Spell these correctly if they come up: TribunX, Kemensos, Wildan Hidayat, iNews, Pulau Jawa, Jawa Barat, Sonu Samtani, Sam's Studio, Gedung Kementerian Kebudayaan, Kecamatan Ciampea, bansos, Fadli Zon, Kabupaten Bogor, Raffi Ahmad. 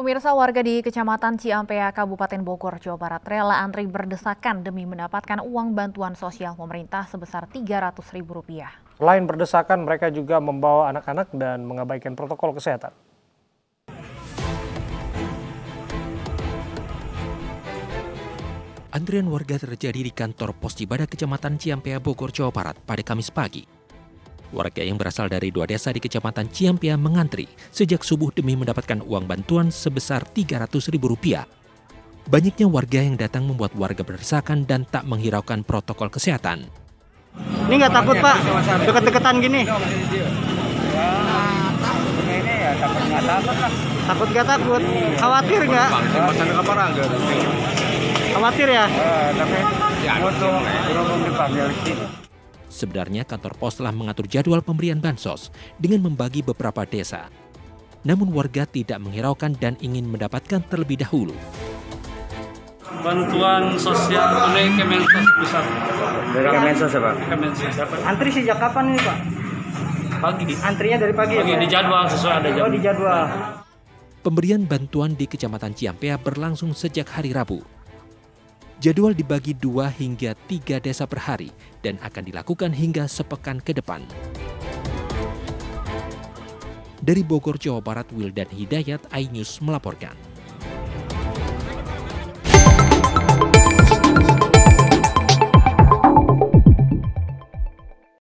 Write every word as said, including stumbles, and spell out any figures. Pemirsa, warga di Kecamatan Ciampea, Kabupaten Bogor, Jawa Barat rela antri berdesakan demi mendapatkan uang bantuan sosial pemerintah sebesar tiga ratus ribu rupiah. Selain berdesakan, mereka juga membawa anak-anak dan mengabaikan protokol kesehatan. Antrian warga terjadi di kantor pos Cibada Kecamatan Ciampea, Bogor, Jawa Barat pada Kamis pagi. Warga yang berasal dari dua desa di Kecamatan Ciampea mengantri sejak subuh demi mendapatkan uang bantuan sebesar tiga ratus ribu rupiah. Banyaknya warga yang datang membuat warga berdesakan dan tak menghiraukan protokol kesehatan. Ini nggak takut, Pak, deket-deketan gini? Ya, ini ya takut nggak takut lah. Takut nggak takut? Khawatir nggak? Khawatir ya? Tapi untuk berhubung dipanggil sini. Sebenarnya kantor pos telah mengatur jadwal pemberian bansos dengan membagi beberapa desa. Namun warga tidak menghiraukan dan ingin mendapatkan terlebih dahulu. Bantuan sosial oleh Kemensos pusat. Dari Kemensos apa? Kemensos. Antri sejak kapan ini, Pak? Pagi. Antrinya dari pagi. Pagi ya, di jadwal sesuai ada jadwal. Oh, di jadwal. Pemberian bantuan di Kecamatan Ciampea berlangsung sejak hari Rabu. Jadwal dibagi dua hingga tiga desa per hari dan akan dilakukan hingga sepekan ke depan. Dari Bogor, Jawa Barat, Wildan Hidayat, iNews melaporkan.